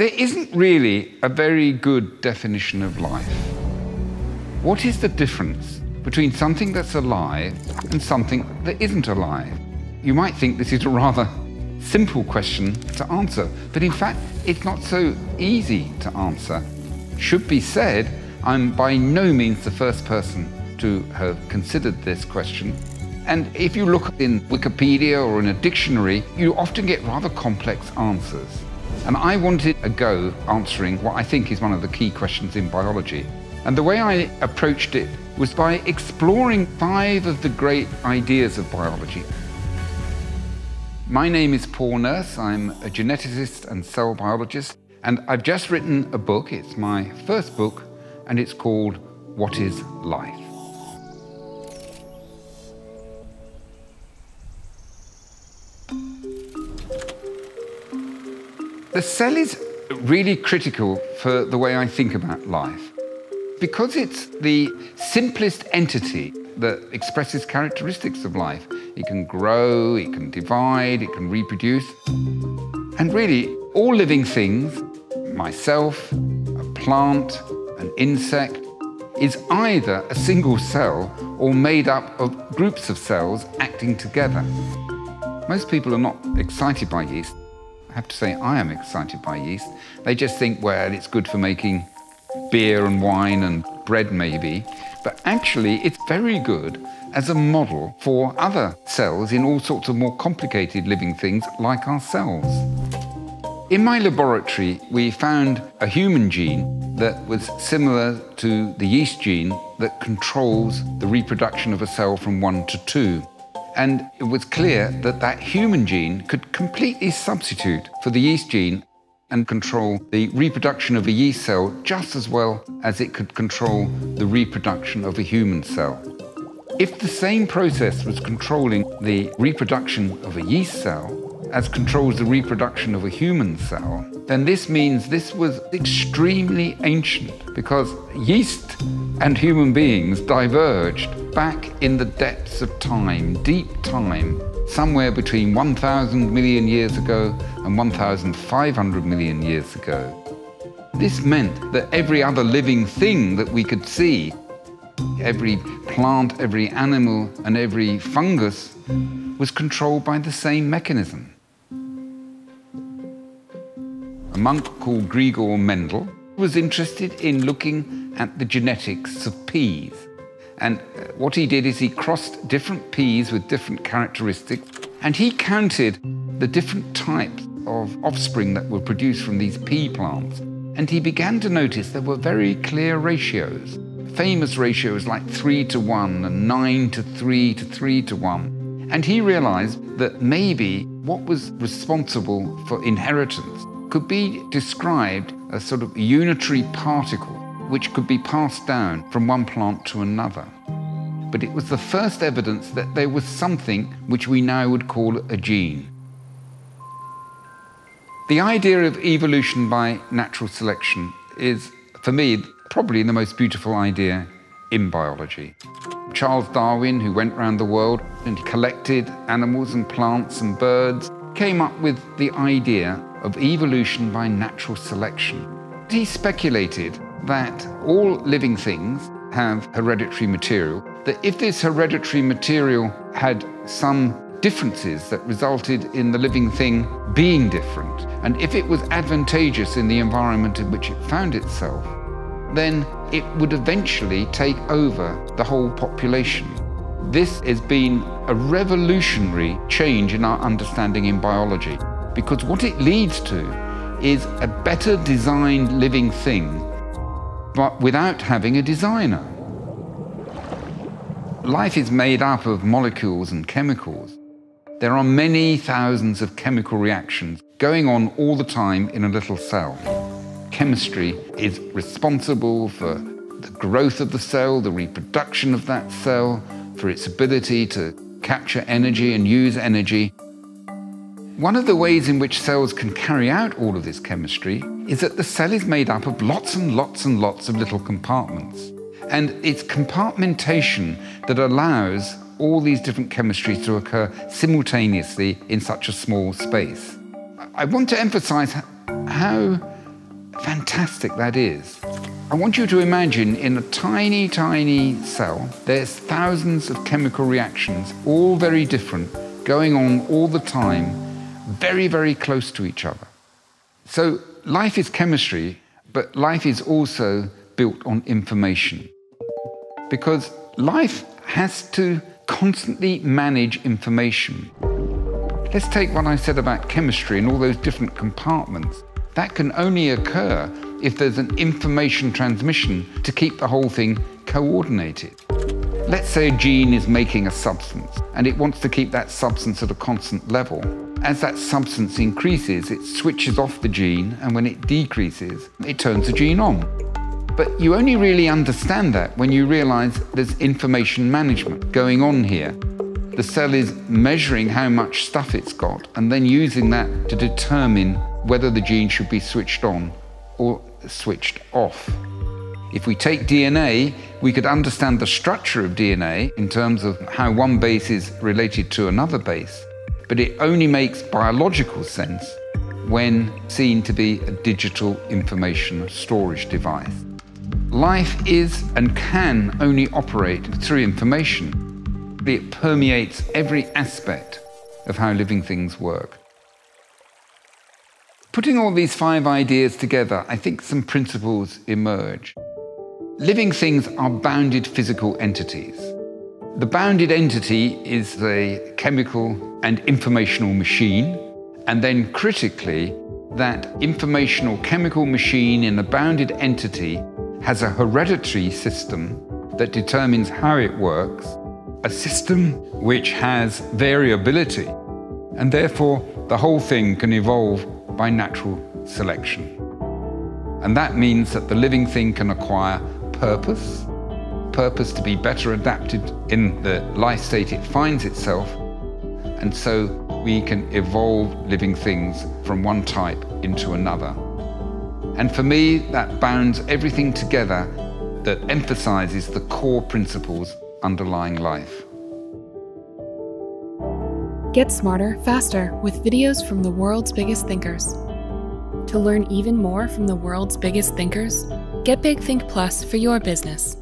There isn't really a very good definition of life. What is the difference between something that's alive and something that isn't alive? You might think this is a rather simple question to answer, but in fact, it's not so easy to answer. Should be said, I'm by no means the first person to have considered this question. And if you look in Wikipedia or in a dictionary, you often get rather complex answers. And I wanted a go answering what I think is one of the key questions in biology. And the way I approached it was by exploring 5 of the great ideas of biology. My name is Paul Nurse. I'm a geneticist and cell biologist, and I've just written a book. It's my first book, and it's called What is Life? The cell is really critical for the way I think about life. Because it's the simplest entity that expresses characteristics of life. It can grow, it can divide, it can reproduce. And really, all living things, myself, a plant, an insect, is either a single cell or made up of groups of cells acting together. Most people are not excited by yeast. I have to say, I am excited by yeast. They just think, well, it's good for making beer and wine and bread maybe, but actually it's very good as a model for other cells in all sorts of more complicated living things like ourselves. In my laboratory, we found a human gene that was similar to the yeast gene that controls the reproduction of a cell from 1 to 2. And it was clear that that human gene could completely substitute for the yeast gene and control the reproduction of a yeast cell just as well as it could control the reproduction of a human cell. If the same process was controlling the reproduction of a yeast cell as controls the reproduction of a human cell, then this means this was extremely ancient, because yeast and human beings diverged back in the depths of time, deep time, somewhere between 1,000 million years ago and 1,500 million years ago. This meant that every other living thing that we could see, every plant, every animal, and every fungus, was controlled by the same mechanism. A monk called Gregor Mendel was interested in looking at the genetics of peas. And what he did is he crossed different peas with different characteristics, and he counted the different types of offspring that were produced from these pea plants. And he began to notice there were very clear ratios, famous ratios like 3 to 1 and 9 to 3 to 3 to 1. And he realized that maybe what was responsible for inheritance could be described as sort of unitary particle, which could be passed down from one plant to another. But it was the first evidence that there was something which we now would call a gene. The idea of evolution by natural selection is, for me, probably the most beautiful idea in biology. Charles Darwin, who went around the world and collected animals and plants and birds, came up with the idea of evolution by natural selection. He speculated that all living things have hereditary material, that if this hereditary material had some differences that resulted in the living thing being different, and if it was advantageous in the environment in which it found itself, then it would eventually take over the whole population. This has been a revolutionary change in our understanding in biology, because what it leads to is a better designed living thing, but without having a designer. Life is made up of molecules and chemicals. There are many thousands of chemical reactions going on all the time in a little cell. Chemistry is responsible for the growth of the cell, the reproduction of that cell, for its ability to capture energy and use energy. One of the ways in which cells can carry out all of this chemistry is that the cell is made up of lots and lots and lots of little compartments. And it's compartmentation that allows all these different chemistries to occur simultaneously in such a small space. I want to emphasize how fantastic that is. I want you to imagine in a tiny, tiny cell, there's thousands of chemical reactions, all very different, going on all the time, very, very close to each other. So life is chemistry, but life is also built on information. Because life has to constantly manage information. Let's take what I said about chemistry and all those different compartments. That can only occur if there's an information transmission to keep the whole thing coordinated. Let's say a gene is making a substance and it wants to keep that substance at a constant level. As that substance increases, it switches off the gene, and when it decreases, it turns the gene on. But you only really understand that when you realize there's information management going on here. The cell is measuring how much stuff it's got and then using that to determine whether the gene should be switched on or switched off. If we take DNA, we could understand the structure of DNA in terms of how one base is related to another base, but it only makes biological sense when seen to be a digital information storage device. Life is and can only operate through information. It permeates every aspect of how living things work. Putting all these five ideas together, I think some principles emerge. Living things are bounded physical entities. The bounded entity is a chemical and informational machine, and then critically, that informational chemical machine in the bounded entity has a hereditary system that determines how it works, a system which has variability, and therefore the whole thing can evolve by natural selection. And that means that the living thing can acquire purpose, purpose to be better adapted in the life state it finds itself, and so we can evolve living things from one type into another. And for me, that bounds everything together that emphasizes the core principles underlying life. Get smarter, faster with videos from the world's biggest thinkers. To learn even more from the world's biggest thinkers, get Big Think Plus for your business.